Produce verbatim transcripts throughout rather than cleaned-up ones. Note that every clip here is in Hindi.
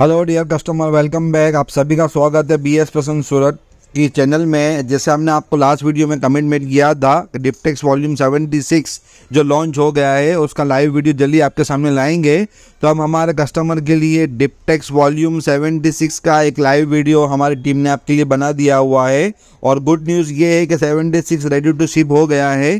Hello dear customer, welcome back. आप सभी का स्वागत है बीएस फैशन सूरत की चैनल में। जैसे हमने आपको लास्ट वीडियो में कमिटमेंट किया था, डिप्टेक्स वॉल्यूम सेवेंटी सिक्स जो लॉन्च हो गया है उसका लाइव वीडियो जल्दी आपके सामने लाएंगे। तो हम हमारे कस्टमर के लिए डिप्टेक्स वॉल्यूम सेवेंटी सिक्स का एक लाइव वीडियो हमारी टीम ने आपके लिए बना दिया हुआ है। और गुड न्यूज़ ये है कि seventy six ready to ship हो गया है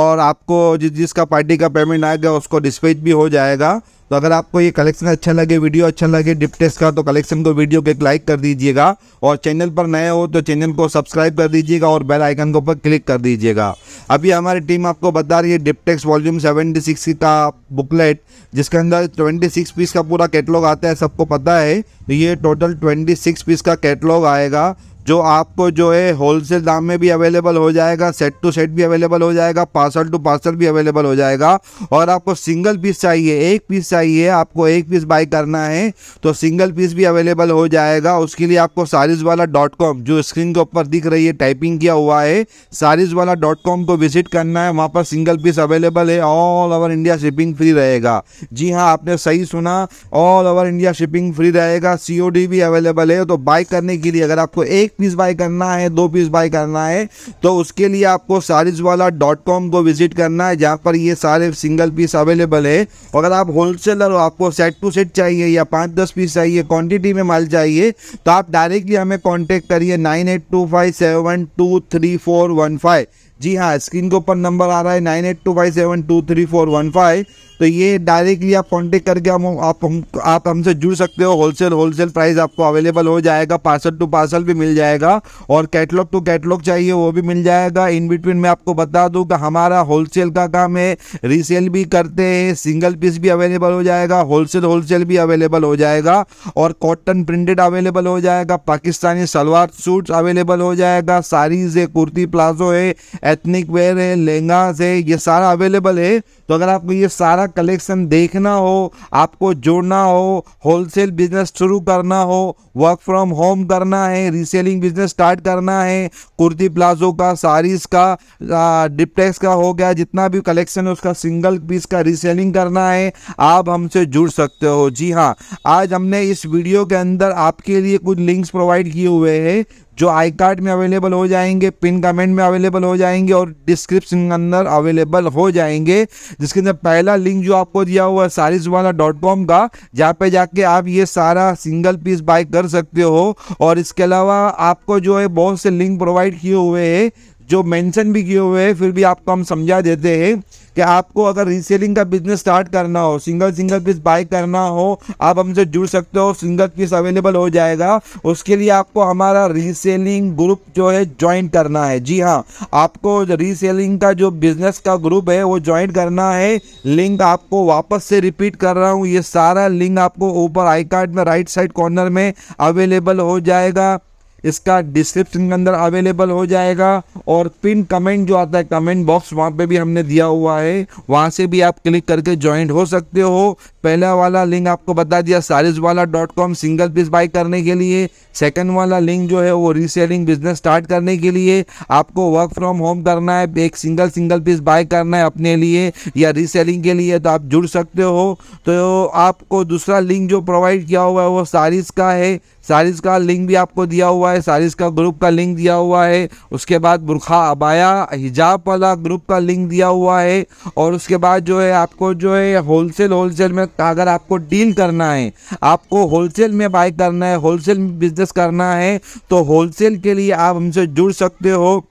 और आपको जिस जिसका पार्टी का पेमेंट आएगा उसको डिस्पैच भी हो जाएगा। तो अगर आपको ये कलेक्शन अच्छा लगे, वीडियो अच्छा लगे डिप्टेक्स का, तो कलेक्शन को वीडियो को एक लाइक कर दीजिएगा। और चैनल पर नए हो तो चैनल को सब्सक्राइब कर दीजिएगा और बेल आइकन के ऊपर क्लिक कर दीजिएगा। अभी हमारी टीम आपको बता रही है डिप्टेक्स वॉल्यूम सेवेंटी सिक्स का बुकलेट, जिसके अंदर छब्बीस पीस का पूरा कैटलॉग आता है, सबको पता है। तो ये टोटल छब्बीस पीस का कैटलॉग आएगा जो आपको जो है होलसेल दाम में भी अवेलेबल हो जाएगा, सेट टू सेट भी अवेलेबल हो जाएगा, पार्सल टू पार्सल भी अवेलेबल हो जाएगा। और आपको सिंगल पीस चाहिए, एक पीस चाहिए, आपको एक पीस बाय करना है तो सिंगल पीस भी अवेलेबल हो जाएगा। उसके लिए आपको सारिसवाला डॉट कॉम जो स्क्रीन के ऊपर दिख रही है, टाइपिंग किया हुआ है, सारिसवाला डॉट कॉम को विजिट करना है। वहाँ पर सिंगल पीस अवेलेबल है, all over India shipping free रहेगा। जी हाँ, आपने सही सुना, all over India shipping free रहेगा, सी ओ डी भी अवेलेबल है। तो बाय करने के लिए अगर आपको एक पीस बाय करना है, दो पीस बाय करना है, तो उसके लिए आपको सारिसवाला डॉट कॉम को विजिट करना है, जहाँ पर ये सारे सिंगल पीस अवेलेबल है। अगर आप होलसेलर हो, आपको सेट टू सेट चाहिए या पाँच दस पीस चाहिए, क्वांटिटी में माल चाहिए, तो आप डायरेक्टली हमें कांटेक्ट करिए nine eight two five seven two three four one five. जी हाँ, स्क्रीन के ऊपर नंबर आ रहा है nine eight two five seven two three four one five. तो ये डायरेक्टली आप कांटेक्ट करके हम आप हम आप हमसे जुड़ सकते हो। होलसेल होलसेल प्राइस आपको अवेलेबल हो जाएगा, पार्सल टू पार्सल भी मिल जाएगा और कैटलॉग टू कैटलॉग चाहिए वो भी मिल जाएगा। इन बिटवीन मैं आपको बता दूं कि हमारा होलसेल का काम है, रीसेल भी करते हैं, सिंगल पीस भी अवेलेबल हो जाएगा, होलसेल होलसेल भी अवेलेबल हो जाएगा। और कॉटन प्रिंटेड अवेलेबल हो जाएगा, पाकिस्तानी सलवार सूट्स अवेलेबल हो जाएगा, साड़ीज़ है, कुर्ती प्लाजो है, एथनिक वेयर है, लहंगास है, ये सारा अवेलेबल है। तो अगर आपको ये सारा कलेक्शन देखना हो, आपको जोड़ना हो, होलसेल बिजनेस शुरू करना हो, वर्क फ्रॉम होम करना है, रीसेलिंग बिजनेस स्टार्ट करना है, कुर्ती प्लाजो का, साड़ीज़ का, डिप्टेक्स का हो गया, जितना भी कलेक्शन है उसका सिंगल पीस का रीसेलिंग करना है, आप हमसे जुड़ सकते हो। जी हाँ, आज हमने इस वीडियो के अंदर आपके लिए कुछ लिंक्स प्रोवाइड किए हुए हैं जो आई कार्ड में अवेलेबल हो जाएंगे, पिन कमेंट में अवेलेबल हो जाएंगे और डिस्क्रिप्शन के अंदर अवेलेबल हो जाएंगे। जिसके अंदर पहला लिंक जो आपको दिया हुआ है सारिसवाला डॉट कॉम का, जहाँ पे जाके आप ये सारा सिंगल पीस बाय कर सकते हो। और इसके अलावा आपको जो है बहुत से लिंक प्रोवाइड किए हुए हैं जो मेंशन भी किए हुए हैं, फिर भी आपको हम समझा देते हैं कि आपको अगर रीसेलिंग का बिजनेस स्टार्ट करना हो, सिंगल सिंगल पीस बाय करना हो, आप हमसे जुड़ सकते हो, सिंगल पीस अवेलेबल हो जाएगा। उसके लिए आपको हमारा रीसेलिंग ग्रुप जो है ज्वाइन करना है। जी हाँ, आपको रीसेलिंग का जो बिजनेस का ग्रुप है वो ज्वाइन करना है। लिंक आपको वापस से रिपीट कर रहा हूँ, ये सारा लिंक आपको ऊपर आई कार्ड में राइट साइड कॉर्नर में अवेलेबल हो जाएगा, इसका डिस्क्रिप्शन के अंदर अवेलेबल हो जाएगा। और पिन कमेंट जो आता है कमेंट बॉक्स, वहाँ पे भी हमने दिया हुआ है, वहाँ से भी आप क्लिक करके ज्वाइंट हो सकते हो। पहला वाला लिंक आपको बता दिया Sareeswala dot com single piece buy करने के लिए। सेकंड वाला लिंक जो है वो रीसेलिंग बिजनेस स्टार्ट करने के लिए, आपको वर्क फ्रॉम होम करना है, एक सिंगल सिंगल पीस बाय करना है अपने लिए या रीसेलिंग के लिए, तो आप जुड़ सकते हो। तो आपको दूसरा लिंक जो प्रोवाइड किया हुआ है वो सारिस का है, सारिस का लिंक भी आपको दिया हुआ है, सारिस का ग्रुप का लिंक दिया हुआ है। उसके बाद बुरखा अबाया हिजाब वाला ग्रुप का लिंक दिया हुआ है। और उसके बाद जो है आपको जो है होलसेल होलसेल में अगर आपको डील करना है, आपको होलसेल में बाय करना है, होलसेल बिजनेस करना है, तो होलसेल के लिए आप हमसे जुड़ सकते हो।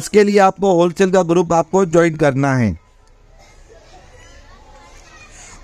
उसके लिए आपको होलसेल का ग्रुप आपको ज्वाइन करना है।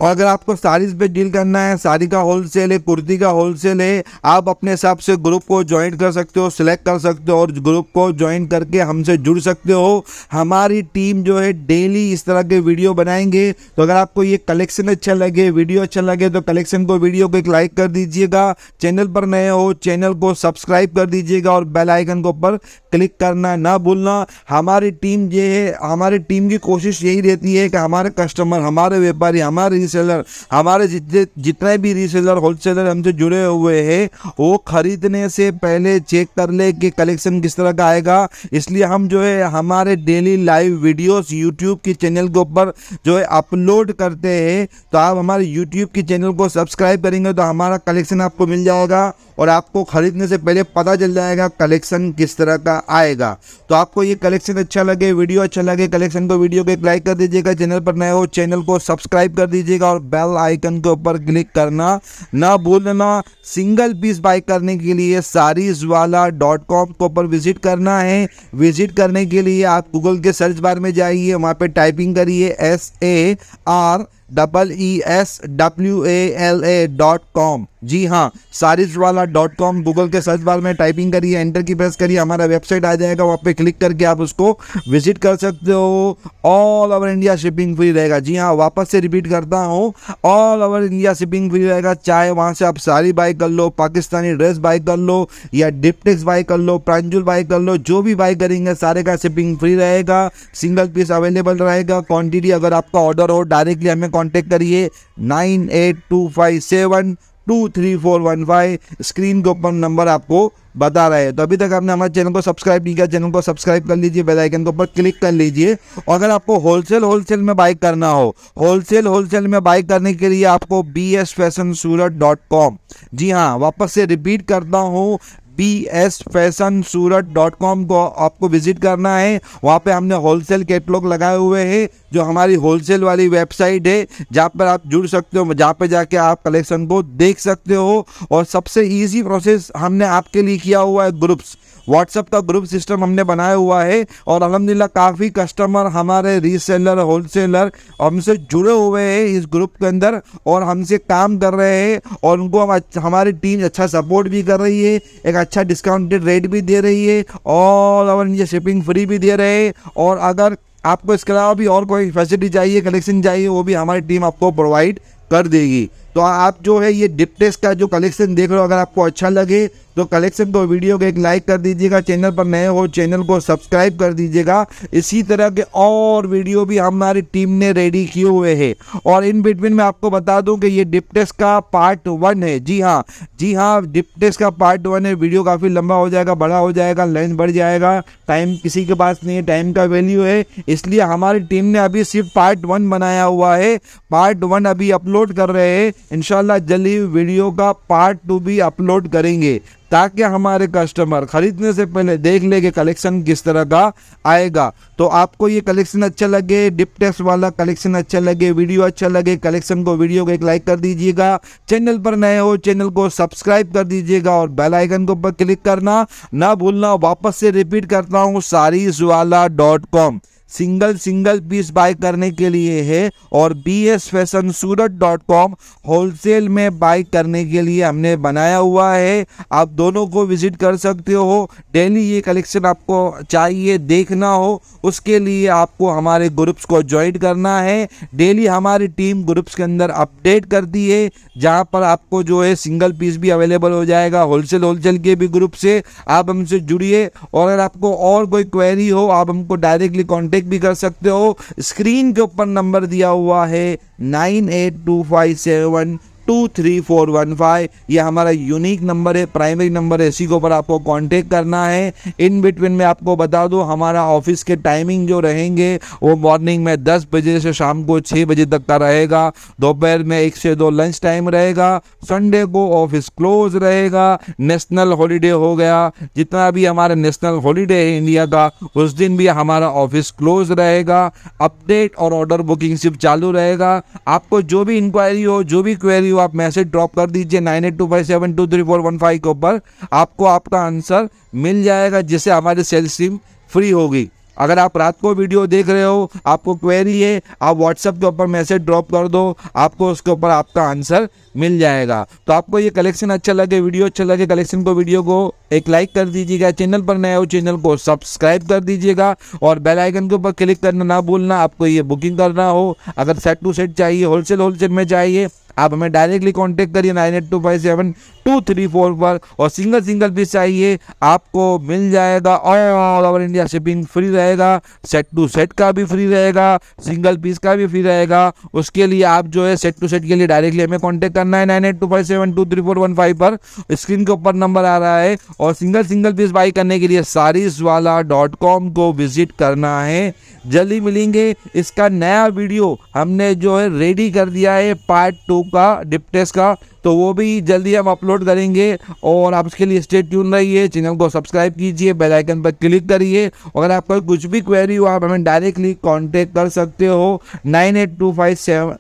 और अगर आपको साड़ीज पे डील करना है, साड़ी का होलसेल है, कुर्ती का होलसेल है, आप अपने हिसाब से ग्रुप को ज्वाइन कर सकते हो, सिलेक्ट कर सकते हो और ग्रुप को ज्वाइन करके हमसे जुड़ सकते हो। हमारी टीम जो है डेली इस तरह के वीडियो बनाएंगे। तो अगर आपको ये कलेक्शन अच्छा लगे, वीडियो अच्छा लगे, तो कलेक्शन को वीडियो को एक लाइक कर दीजिएगा। चैनल पर नए हो, चैनल को सब्सक्राइब कर दीजिएगा और बेल आइकन को ऊपर क्लिक करना ना भूलना। हमारी टीम ये है, हमारी टीम की कोशिश यही रहती है कि हमारे कस्टमर, हमारे व्यापारी, हमारे रीसेलर, हमारे जितने जितने भी रीसेलर होलसेलर हमसे जुड़े हुए हैं वो ख़रीदने से पहले चेक कर ले कि कलेक्शन किस तरह का आएगा। इसलिए हम जो है हमारे डेली लाइव वीडियोस यूट्यूब के चैनल के ऊपर जो है अपलोड करते हैं। तो आप हमारे यूट्यूब के चैनल को सब्सक्राइब करेंगे तो हमारा कलेक्शन आपको मिल जाएगा और आपको ख़रीदने से पहले पता चल जाएगा कलेक्शन किस तरह का आएगा। तो आपको ये कलेक्शन अच्छा लगे, वीडियो अच्छा लगे, कलेक्शन को वीडियो को एक लाइक कर दीजिएगा। चैनल पर नए हो चैनल को सब्सक्राइब कर दीजिएगा और बेल आइकन के ऊपर क्लिक करना ना भूलना। सिंगल पीस बाय करने के लिए सारीज़वाला डॉट कॉम के ऊपर विजिट करना है। विजिट करने के लिए आप गूगल के सर्च बार में जाइए, वहाँ पर टाइपिंग करिए S A R double E S W A L A dot com. जी हाँ, सारीज़वाला डॉट कॉम गूगल के सर्च बार में टाइपिंग करिए, एंटर की प्रेस करिए, हमारा वेबसाइट आ जाएगा। वहाँ पे क्लिक करके आप उसको विजिट कर सकते हो। All over India shipping free रहेगा। जी हाँ, वापस से रिपीट करता हूँ, all over India shipping free रहेगा। चाहे वहाँ से आप साड़ी बाई कर लो, पाकिस्तानी ड्रेस बाई कर लो या डिपटेक्स बाई कर लो, प्रांजुल बाई कर लो, जो भी बाई करेंगे सारे का शिपिंग फ्री रहेगा। सिंगल पीस अवेलेबल रहेगा। क्वान्टिटी अगर आपका ऑर्डर हो डायरेक्टली हमें कॉन्टेक्ट करिए nine eight two five seven two three four one five. Screen के ऊपर नंबर आपको बता रहा है। तो अभी तक आपने हमारे चैनल को सब्सक्राइब नहीं किया, चैनल को सब्सक्राइब कर लीजिए, बेल आइकन के ऊपर क्लिक कर लीजिए। और अगर आपको होलसेल होलसेल में बाई करना हो, होलसेल होलसेल में बाई करने के लिए आपको B S fashion Surat dot com. जी हाँ, वापस से रिपीट करता हूँ, B S fashion Surat dot com को आपको विजिट करना है। वहाँ पे हमने होलसेल कैटलॉग लगाए हुए हैं जो हमारी होलसेल वाली वेबसाइट है, जहाँ पर आप जुड़ सकते हो, जहाँ पे जाके आप कलेक्शन को देख सकते हो। और सबसे इजी प्रोसेस हमने आपके लिए किया हुआ है, ग्रुप्स, व्हाट्सएप का ग्रुप सिस्टम हमने बनाया हुआ है। और अल्हम्दुलिल्लाह काफ़ी कस्टमर हमारे रीसेलर होलसेलर हमसे जुड़े हुए हैं इस ग्रुप के अंदर और हमसे काम कर रहे हैं और उनको हम अच्छा, हमारी टीम अच्छा सपोर्ट भी कर रही है, एक अच्छा डिस्काउंटेड रेट भी दे रही है और all over India shipping free भी दे रहे हैं। और अगर आपको इसके अलावा भी और कोई फैसिलिटी चाहिए, कलेक्शन चाहिए, वो भी हमारी टीम आपको प्रोवाइड कर देगी। तो आप जो है ये डिपटेक्स का जो कलेक्शन देख रहे हो, अगर आपको अच्छा लगे तो कलेक्शन को वीडियो को एक लाइक कर दीजिएगा। चैनल पर नए हो चैनल को सब्सक्राइब कर दीजिएगा। इसी तरह के और वीडियो भी हमारी टीम ने रेडी किए हुए हैं। और इन बिटवीन में आपको बता दूं कि ये डिपटेक्स का पार्ट वन है। जी हाँ, जी हाँ, डिपटेक्स का पार्ट वन है। वीडियो काफ़ी लंबा हो जाएगा, बड़ा हो जाएगा, लेंथ बढ़ जाएगा, टाइम किसी के पास नहीं है, टाइम का वैल्यू है। इसलिए हमारी टीम ने अभी सिर्फ पार्ट वन बनाया हुआ है। पार्ट वन अभी अपलोड कर रहे हैं, इंशाल्लाह जल्द ही वीडियो का पार्ट टू भी अपलोड करेंगे ताकि हमारे कस्टमर खरीदने से पहले देख ले कि कलेक्शन किस तरह का आएगा। तो आपको ये कलेक्शन अच्छा लगे, डिपटेक्स वाला कलेक्शन अच्छा लगे, वीडियो अच्छा लगे, कलेक्शन को वीडियो को एक लाइक कर दीजिएगा। चैनल पर नए हो चैनल को सब्सक्राइब कर दीजिएगा और बेल आइकन के ऊपर क्लिक करना ना भूलना। वापस से रिपीट करता हूँ, Sareeswala dot com single single piece buy करने के लिए है और B S fashion Surat dot com wholesale में बाय करने के लिए हमने बनाया हुआ है। आप दोनों को विजिट कर सकते हो। डेली ये कलेक्शन आपको चाहिए देखना हो उसके लिए आपको हमारे ग्रुप्स को ज्वाइन करना है। डेली हमारी टीम ग्रुप्स के अंदर अपडेट करती है, जहाँ पर आपको जो है सिंगल पीस भी अवेलेबल हो जाएगा, होलसेल होलसेल के भी ग्रुप से आप हमसे जुड़िए। और अगर आपको और कोई क्वेरी हो आप हमको डायरेक्टली कॉन्टेक्ट भी कर सकते हो। स्क्रीन के ऊपर नंबर दिया हुआ है nine eight two five seven two three four one five. ये हमारा यूनिक नंबर है, प्राइमरी नंबर है, इसी के ऊपर आपको कांटेक्ट करना है। इन बिटवीन में आपको बता दो हमारा ऑफिस के टाइमिंग जो रहेंगे वो मॉर्निंग में दस बजे से शाम को छः बजे तक का रहेगा। दोपहर में एक से दो लंच टाइम रहेगा। संडे को ऑफिस क्लोज रहेगा, नेशनल हॉलीडे हो गया, जितना भी हमारा नेशनल हॉलीडे है इंडिया का उस दिन भी हमारा ऑफिस क्लोज रहेगा। अपडेट और ऑर्डर बुकिंग सिर्फ चालू रहेगा। आपको जो भी इंक्वायरी हो, जो भी क्वेरी तो आप मैसेज ड्रॉप कर दीजिए nine eight two five seven two three four one five के ऊपर, आपको आपका आंसर मिल जाएगा जिससे हमारी सेल्स टीम फ्री होगी। अगर आप रात को वीडियो देख रहे हो, आपको क्वेरी है, आप व्हाट्सएप के ऊपर मैसेज ड्रॉप कर दो, आपको उसके ऊपर आपका आंसर मिल जाएगा। तो आपको ये कलेक्शन अच्छा लगे, वीडियो अच्छा लगे, कलेक्शन को वीडियो को एक लाइक कर दीजिएगा। चैनल पर नए हो चैनल को सब्सक्राइब कर दीजिएगा और बेल आइकन के ऊपर क्लिक करना ना भूलना। आपको ये बुकिंग करना हो, अगर सेट टू सेट चाहिए, होलसेल होलसेल में चाहिए, आप हमें डायरेक्टली कांटेक्ट करिए nine eight two five seven two three four पर, और सिंगल सिंगल पीस चाहिए आपको मिल जाएगा। All over India shipping free रहेगा, सेट टू सेट का भी फ्री रहेगा, सिंगल पीस का भी फ्री रहेगा। उसके लिए आप जो है सेट टू सेट के लिए डायरेक्टली हमें कॉन्टैक्ट करना है nine eight two five seven two three four one five पर, स्क्रीन के ऊपर नंबर आ रहा है। और सिंगल सिंगल पीस बाई करने के लिए सारीसवाला डॉट कॉम को विजिट करना है। जल्दी मिलेंगे, इसका नया वीडियो हमने जो है रेडी कर दिया है पार्ट टू का डिप्टेक्स का, तो वो भी जल्दी हम अपलोड करेंगे। और आप उसके लिए स्टे ट्यून रहिए, चैनल को सब्सक्राइब कीजिए, बेल आइकन पर क्लिक करिए। अगर आपका कुछ भी क्वेरी हो आप हमें डायरेक्टली कांटेक्ट कर सकते हो। Nine eight two five seven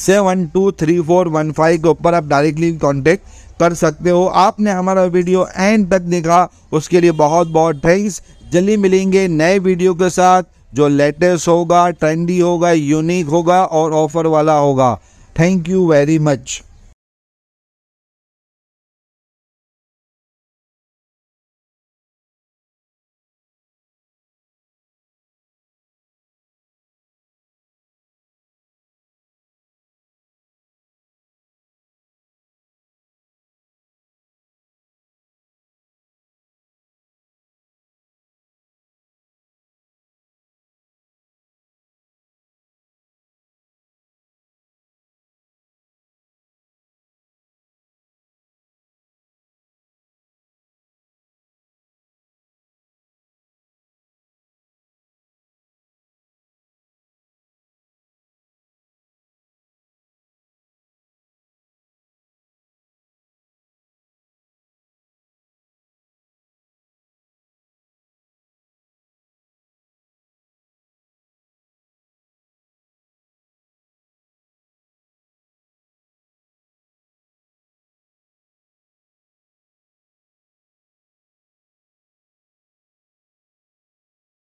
seven two three four one five के ऊपर आप डायरेक्टली कांटेक्ट कर सकते हो। आपने हमारा वीडियो एंड तक देखा उसके लिए बहुत बहुत थैंक्स। जल्दी मिलेंगे नए वीडियो के साथ जो लेटेस्ट होगा, ट्रेंडी होगा, यूनिक होगा और ऑफर वाला होगा। Thank you very much.